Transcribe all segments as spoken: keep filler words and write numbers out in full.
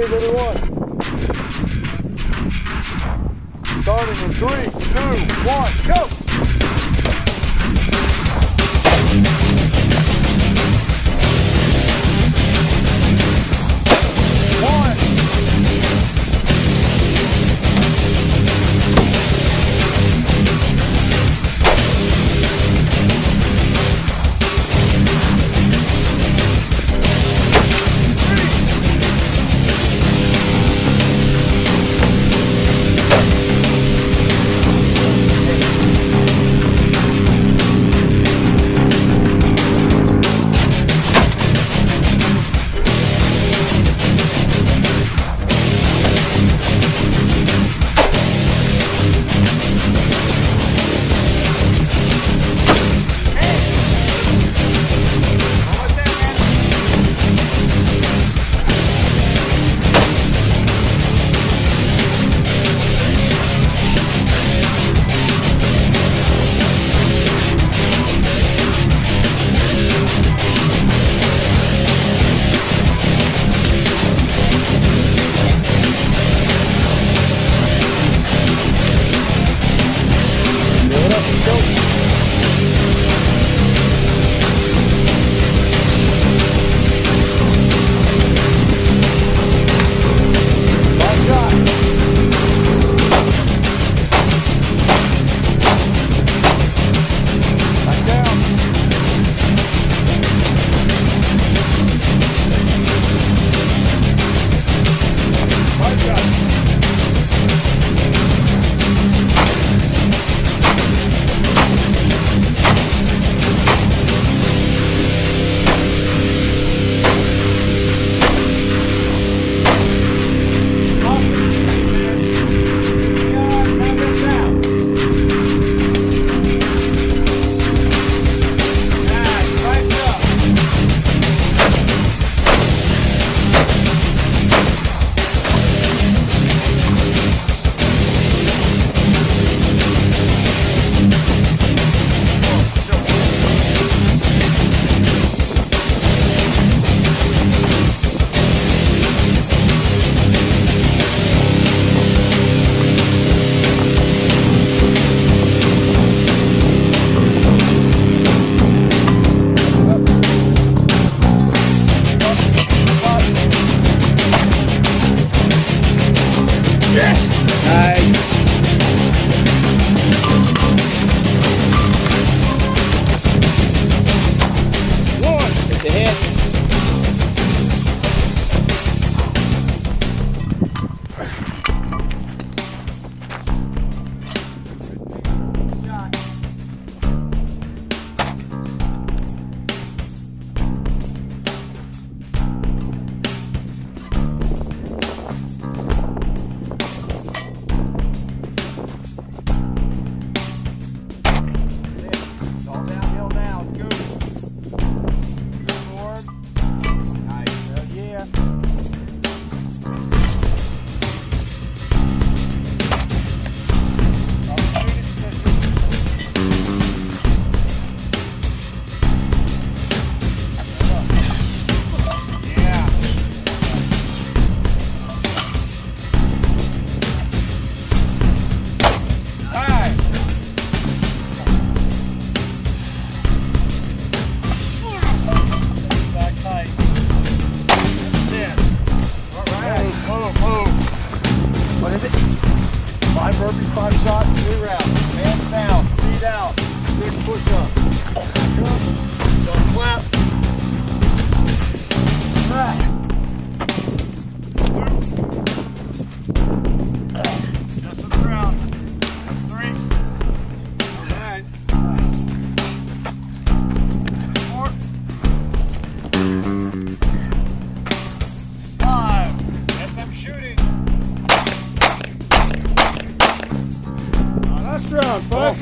two, ready, one. Starting in three, two, one, go!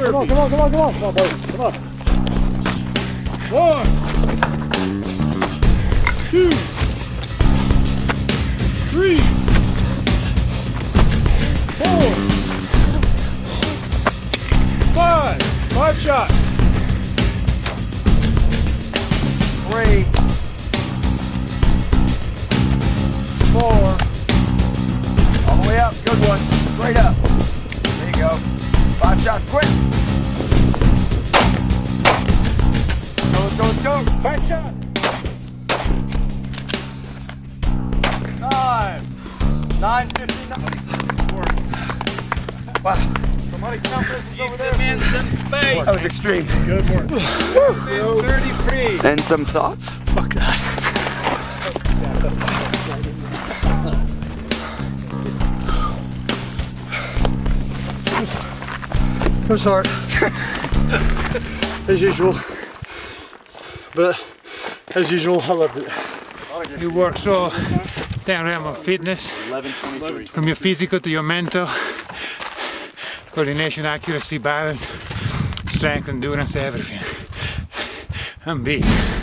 Come on, come on, come on, come on, come on, boys, come on. One, two, three, four, five, five shots. Three, four. Five shots quick. Go, go, go. Five shots. Nine. Nine fifty-nine. Wow. Somebody count this over there. Man, some space. That was extreme. Good work. thirty-three. And some thoughts? Fuck that. It was hard, as usual, but as usual, I loved it. You work so down realm of fitness, from your physical to your mental, coordination, accuracy, balance, strength, endurance, everything. I'm beat.